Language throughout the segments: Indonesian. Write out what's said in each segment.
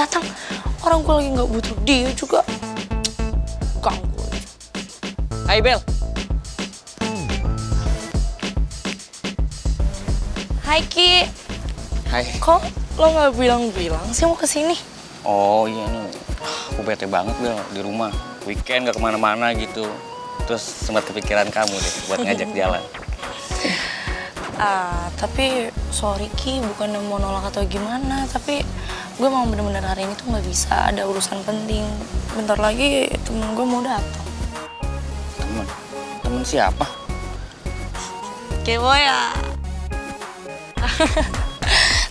datang. Orang gue lagi nggak butuh dia juga. Ganggu. Hai Bel. Hai Ki. Hai. Kok lo nggak bilang-bilang sih mau kesini? Oh iya nih, aku bete banget Bel di rumah. Weekend nggak kemana-mana gitu. Terus sempat kepikiran kamu deh buat ngajak jalan. Tapi sorry Ki, bukan mau nolak atau gimana, tapi gue mau bener-bener hari ini tuh nggak bisa, ada urusan penting. Bentar lagi temen gue mau datang. Temen? Temen siapa? Kepo ya.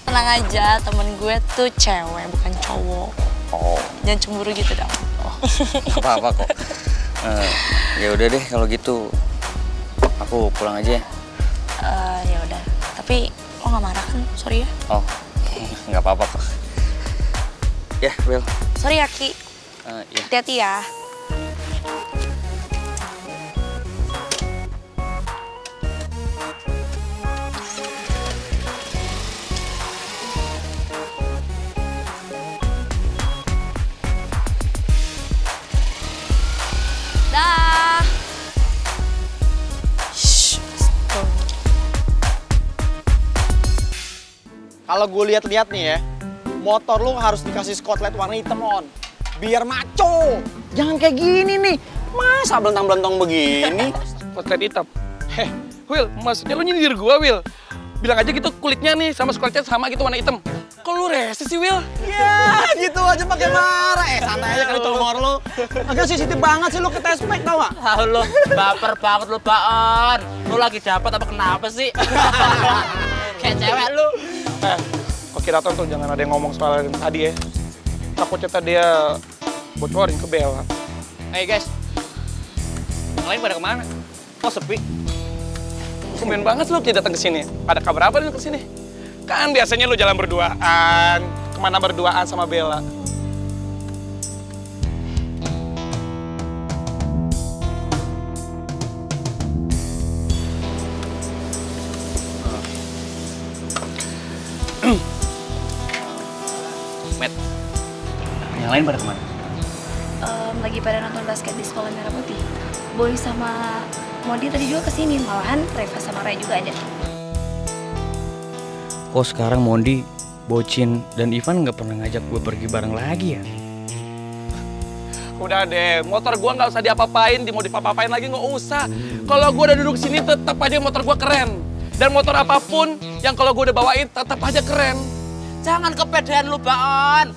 Tenang aja, temen gue tuh cewek, bukan cowok. Oh. Jangan cemburu gitu dong. Oh, apa-apa kok. Ya udah deh kalau gitu, aku pulang aja ya. Ya udah, tapi lo nggak marah kan? Sorry ya. Oh, nggak apa-apa kok. Ya, Bel. Sorry ya, Ki. Ya. Hati-hati ya. Kalau gue lihat-lihat nih ya, motor lu harus dikasih skotlet warna hitam on, biar maco. Jangan kayak gini nih, masa belentang-belentang begini. Skotlet hitam? Heh, Will, maksudnya lu nyindir gue, Will. Bilang aja gitu kulitnya nih sama skotletnya sama gitu warna hitam. Kok lu rese sih, Will? Ya, gitu aja pakai marah. Santai aja kali tumor lu. Agak sensitif banget sih lu ke tespek tau gak? Lu baper banget lu, Baon. Lu lagi dapat apa kenapa sih? Kayak cewek lu. Kok kira tuh jangan ada yang ngomong soal yang tadi ya. Takutnya tadi dia bocorin ke Bella. Hey guys, yang lain pada kemana? Kok sepi? Komen banget lu tidak datang ke sini. Ada kabar apa lu ke sini? Kan biasanya lu jalan berduaan, kemana berduaan sama Bella. Met, yang lain pada kemana? Lagi pada nonton basket di sekolah Merah Putih. Boy sama Modi tadi juga kesini, malahan Reva sama Ray juga ada. Kok sekarang Modi, Bocin, dan Ivan nggak pernah ngajak gue pergi bareng lagi ya? Udah deh, motor gue nggak usah diapa-apain, dimodif apa-apain lagi nggak usah. Kalau gue udah duduk sini, tetap aja motor gue keren. Dan motor apapun yang kalau gue udah bawain, tetap aja keren. Jangan kepedean lu, Baon.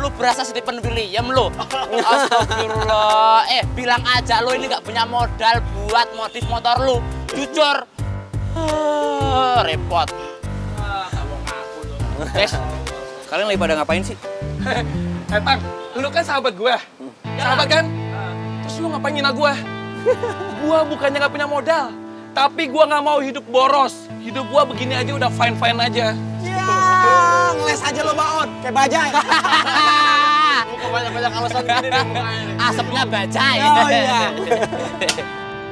Lu berasa Stefan William lu. Astagfirullah. Bilang aja lu ini gak punya modal buat modif motor lu. Jujur. Repot. Guys, kalian lagi pada ngapain sih? Tang, lu kan sahabat gua. Sahabat kan? Terus lu ngapain ngina gua? Gua bukannya gak punya modal. Tapi gua gak mau hidup boros. Hidup gua begini aja udah fine-fine aja. Ngeles aja lo, Baon, kayak bajai. Bukan banyak-banyak alasan gini deh mukanya. Asapnya bajai. Oh iya.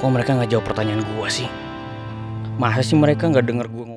Kok mereka nggak jawab pertanyaan gua sih? Masa sih mereka nggak denger gua ngomong?